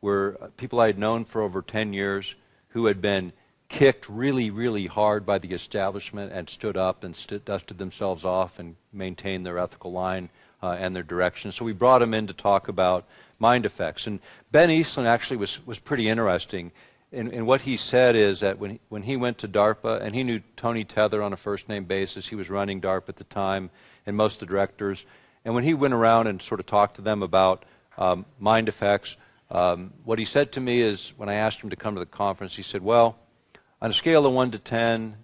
were people I had known for over 10 years who had been kicked really, really hard by the establishment and stood up and dusted themselves off and maintained their ethical line and their direction. So we brought him in to talk about mind effects. And Ben Eastland actually was pretty interesting. And what he said is that when he went to DARPA, and he knew Tony Tether on a first-name basis, he was running DARPA at the time, and most of the directors, and when he went around and sort of talked to them about mind effects, what he said to me is, when I asked him to come to the conference, he said, well, on a scale of 1 to 10,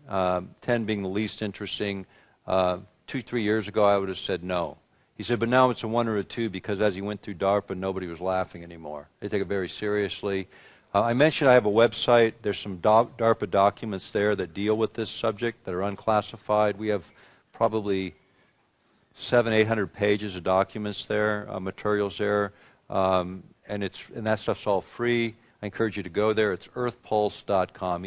10 being the least interesting, 2-3 years ago I would have said no. He said, but now it's a 1 or a 2 because as he went through DARPA, nobody was laughing anymore. They take it very seriously. I mentioned I have a website. There's some DARPA documents there that deal with this subject that are unclassified. We have probably 700-800 pages of documents there, materials there, and that stuff's all free. I encourage you to go there. It's earthpulse.com,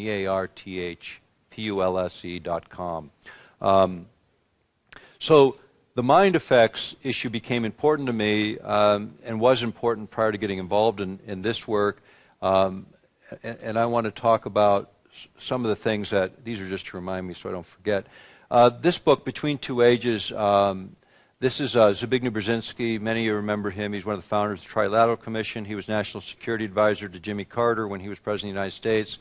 earthpulse.com. So the mind effects issue became important to me and was important prior to getting involved in this work. And I want to talk about some of the things that, these are just to remind me so I don't forget. This book, Between Two Ages, this is Zbigniew Brzezinski. Many of you remember him. He's one of the founders of the Trilateral Commission. He was National Security Advisor to Jimmy Carter when he was President of the United States.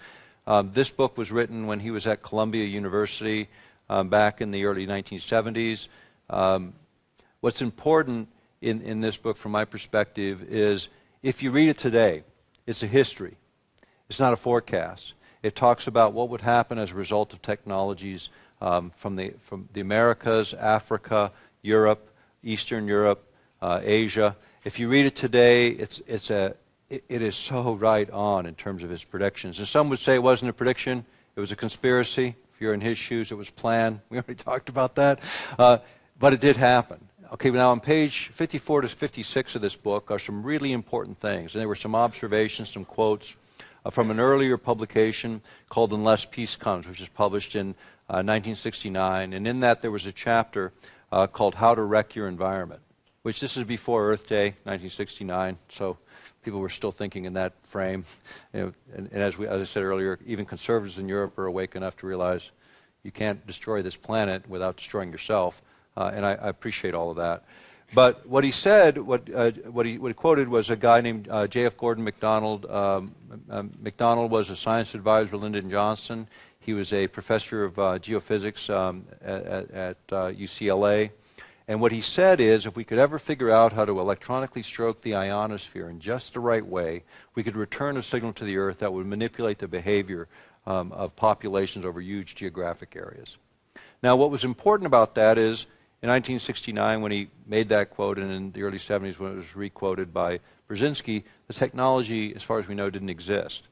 This book was written when he was at Columbia University back in the early 1970s. What's important in this book, from my perspective, is if you read it today, it's a history. It's not a forecast. It talks about what would happen as a result of technologies from the Americas, Africa, Europe, Eastern Europe, Asia. If you read it today, it is so right on in terms of his predictions. And some would say it wasn't a prediction; it was a conspiracy. If you're in his shoes, it was planned. We already talked about that, but it did happen. Okay, now on page 54 to 56 of this book are some really important things, and there were some observations, some quotes from an earlier publication called Unless Peace Comes, which was published in 1969, and in that there was a chapter called How to Wreck Your Environment, which this is before Earth Day, 1969, so people were still thinking in that frame, you know, and as I said earlier, even conservatives in Europe are awake enough to realize you can't destroy this planet without destroying yourself. And I appreciate all of that. But what he said, what he quoted was a guy named J.F. Gordon MacDonald. MacDonald was a science advisor to Lyndon Johnson. He was a professor of geophysics at UCLA. And what he said is, if we could ever figure out how to electronically stroke the ionosphere in just the right way, we could return a signal to the Earth that would manipulate the behavior of populations over huge geographic areas. Now, what was important about that is, in 1969, when he made that quote, and in the early 70s when it was requoted by Brzezinski, the technology, as far as we know, didn't exist.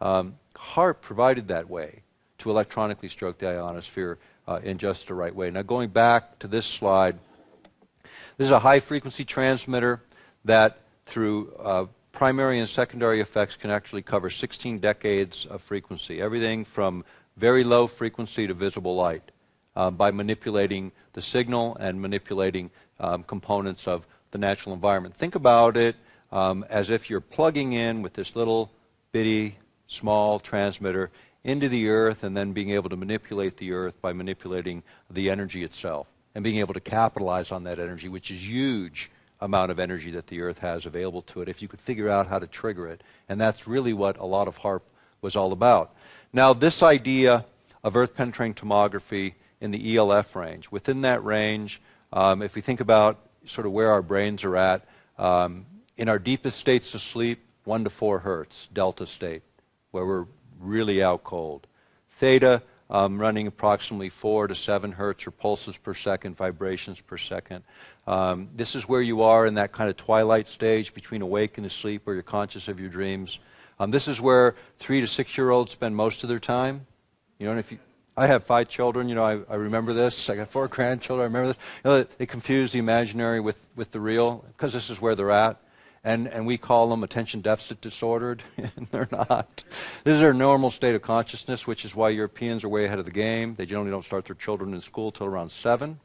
HAARP provided that way to electronically stroke the ionosphere in just the right way. Now, going back to this slide, this is a high-frequency transmitter that, through primary and secondary effects, can actually cover 16 decades of frequency, everything from very low frequency to visible light. By manipulating the signal and manipulating components of the natural environment. Think about it as if you're plugging in with this little bitty small transmitter into the Earth and then being able to manipulate the Earth by manipulating the energy itself and being able to capitalize on that energy, which is huge amount of energy that the Earth has available to it if you could figure out how to trigger it. And that's really what a lot of HAARP was all about. Now, this idea of Earth-penetrating tomography in the ELF range. Within that range, if we think about sort of where our brains are at, in our deepest states of sleep, 1 to 4 hertz, delta state, where we're really out cold. Theta, running approximately 4 to 7 hertz or pulses per second, vibrations per second. This is where you are in that kind of twilight stage between awake and asleep where you're conscious of your dreams. This is where 3- to 6-year-olds spend most of their time. You know, and if you I have 5 children, you know, I remember this. I got 4 grandchildren, I remember this. You know, they confuse the imaginary with the real because this is where they're at. And we call them attention deficit disordered, and they're not. This is their normal state of consciousness, which is why Europeans are way ahead of the game. They generally don't start their children in school till around 7,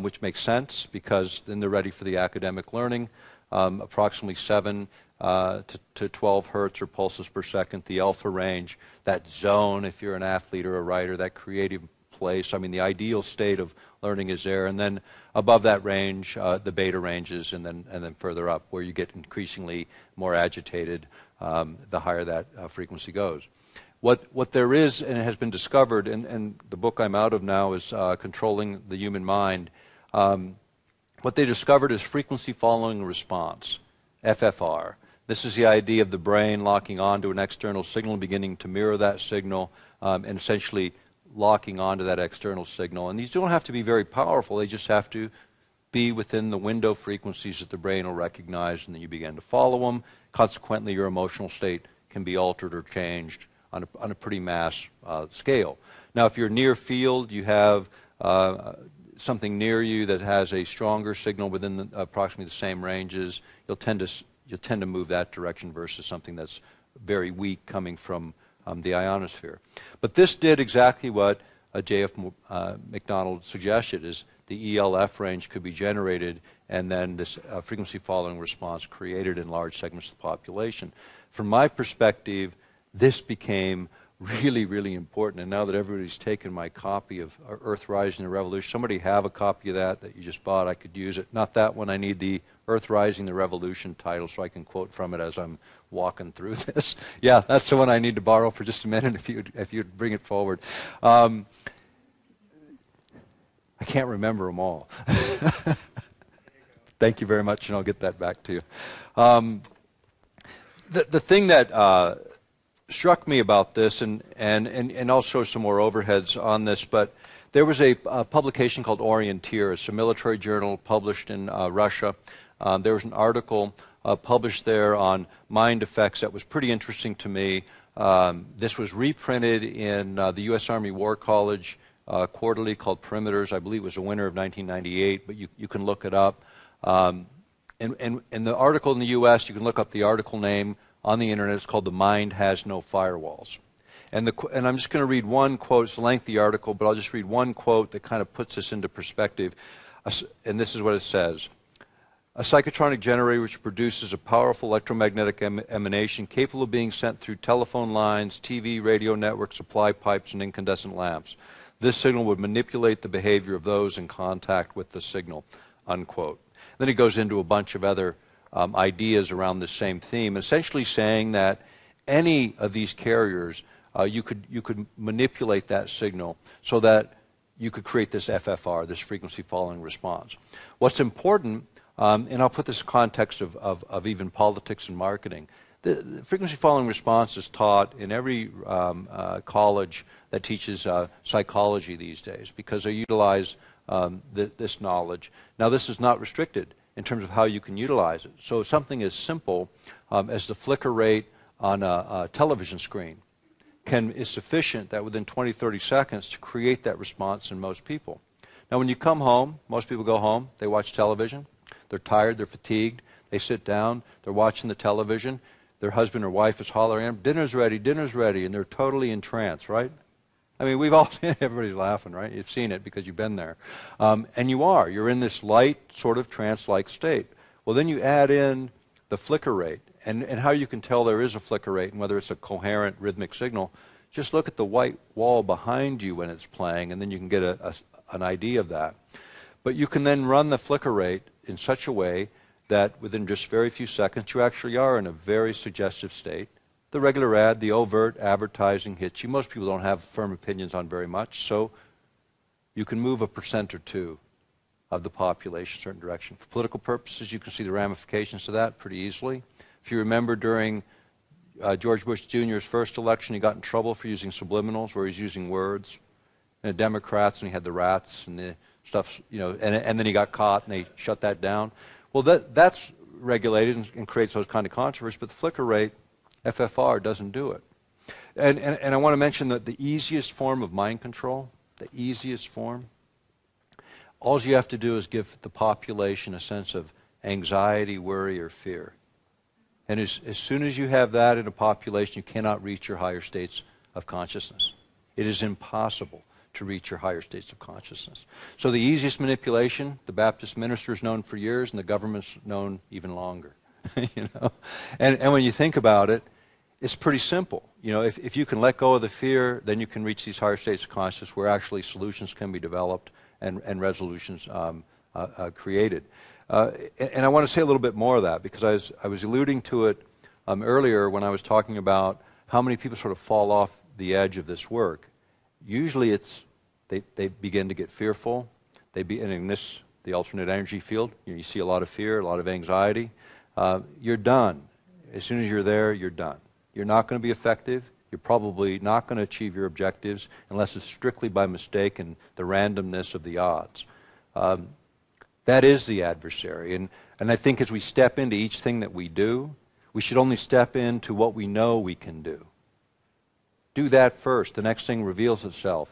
which makes sense because then they're ready for the academic learning. Approximately 7 to 12 hertz or pulses per second, the alpha range, that zone if you're an athlete or a writer, that creative place. I mean, the ideal state of learning is there. And then above that range, the beta ranges, and then further up where you get increasingly more agitated the higher that frequency goes. What there is and has been discovered, and the book I'm out of now is Controlling the Human Mind. What they discovered is frequency following response, FFR. This is the idea of the brain locking onto an external signal and beginning to mirror that signal and essentially locking onto that external signal. And these don't have to be very powerful. They just have to be within the window frequencies that the brain will recognize, and then you begin to follow them. Consequently, your emotional state can be altered or changed on a pretty mass scale. Now, if you're near field, you have something near you that has a stronger signal within the, approximately the same ranges. You'll tend to move that direction versus something that's very weak coming from the ionosphere. But this did exactly what J.F. MacDonald suggested: is the ELF range could be generated, and then this frequency-following response created in large segments of the population. From my perspective, this became really, really important. And now that everybody's taken my copy of Earth Rising the Revolution, somebody have a copy of that you just bought? I could use it. Not that one. I need the Earth Rising the Revolution title so I can quote from it as I'm walking through this. Yeah, that's the one I need to borrow for just a minute if you'd bring it forward. I can't remember them all. Thank you very much, and I'll get that back to you. The thing that struck me about this, and I'll show some more overheads on this, but there was a publication called Orienteer. It's a military journal published in Russia. There was an article published there on mind effects that was pretty interesting to me. This was reprinted in the U.S. Army War College quarterly called Perimeters. I believe it was a winter of 1998, but you can look it up. And the article in the U.S., you can look up the article name on the internet. It's called "The Mind Has No Firewalls." And I'm just going to read one quote. It's a lengthy article, but I'll just read one quote that kind of puts this into perspective. And this is what it says. "A psychotronic generator which produces a powerful electromagnetic emanation capable of being sent through telephone lines, TV, radio networks, supply pipes, and incandescent lamps. This signal would manipulate the behavior of those in contact with the signal," unquote. Then he goes into a bunch of other ideas around the same theme, essentially saying that any of these carriers, you could manipulate that signal so that you could create this FFR, this frequency following response. What's important, and I'll put this in context of even politics and marketing, the frequency following response is taught in every college that teaches psychology these days because they utilize this knowledge. Now, this is not restricted in terms of how you can utilize it. So something as simple as the flicker rate on a television screen is sufficient that within 20, 30 seconds to create that response in most people. Now, when you come home, most people go home, they watch television, they're tired, they're fatigued, they sit down, they're watching the television, their husband or wife is hollering, dinner's ready, and they're totally entranced, right? I mean, we've all seen it. Everybody's laughing, right? You've seen it because you've been there. And you're in this light, sort of trance-like state. Well, then you add in the flicker rate, and how you can tell there is a flicker rate and whether it's a coherent rhythmic signal. Just look at the white wall behind you when it's playing, and then you can get an idea of that. But you can then run the flicker rate in such a way that within just very few seconds, you actually are in a very suggestive state. The regular ad, the overt advertising hits you. Most people don't have firm opinions on very much, so you can move 1% or 2% of the population in a certain direction. For political purposes, you can see the ramifications of that pretty easily. If you remember during George Bush Jr.'s first election, he got in trouble for using subliminals, where he's using words. And the Democrats, and he had the rats and the stuff, you know, and then he got caught and they shut that down. Well, that's regulated and creates those kind of controversies, but the flicker rate, FFR, doesn't do it. And I want to mention that the easiest form of mind control, the easiest form, all you have to do is give the population a sense of anxiety, worry, or fear. And as soon as you have that in a population, you cannot reach your higher states of consciousness. It is impossible to reach your higher states of consciousness. So the easiest manipulation, the Baptist minister is known for years, and the government's known even longer. you know. And when you think about it, it's pretty simple. You know, if you can let go of the fear, then you can reach these higher states of consciousness where actually solutions can be developed and resolutions created. And I want to say a little bit more of that, because I was alluding to it earlier when I was talking about how many people sort of fall off the edge of this work. Usually it's they begin to get fearful. And in this, the alternate energy field, you see a lot of fear, a lot of anxiety. You're done. As soon as you're there, you're done. You're not going to be effective. You're probably not going to achieve your objectives unless it's strictly by mistake and the randomness of the odds. That is the adversary. And I think as we step into each thing that we do, we should only step into what we know we can do. Do that first. The next thing reveals itself.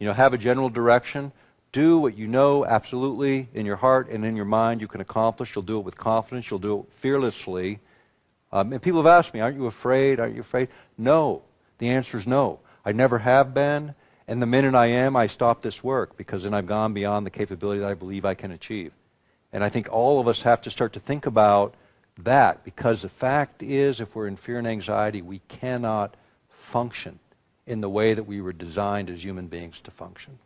You know, have a general direction. Do what you know absolutely in your heart and in your mind you can accomplish. You'll do it with confidence. You'll do it fearlessly. And people have asked me, aren't you afraid? Aren't you afraid? No. The answer is no. I never have been. And the minute I am, I stop this work, because then I've gone beyond the capability that I believe I can achieve. And I think all of us have to start to think about that, because the fact is, if we're in fear and anxiety, we cannot function in the way that we were designed as human beings to function.